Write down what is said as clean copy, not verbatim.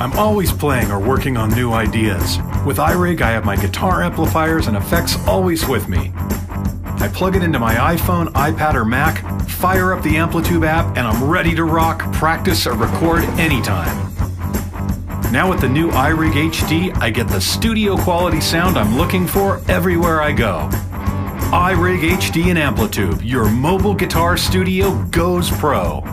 I'm always playing or working on new ideas. With iRig, I have my guitar amplifiers and effects always with me. I plug it into my iPhone, iPad, or Mac, fire up the AmpliTube app, and I'm ready to rock, practice, or record anytime. Now with the new iRig HD, I get the studio quality sound I'm looking for everywhere I go. iRig HD and AmpliTube, your mobile guitar studio goes pro.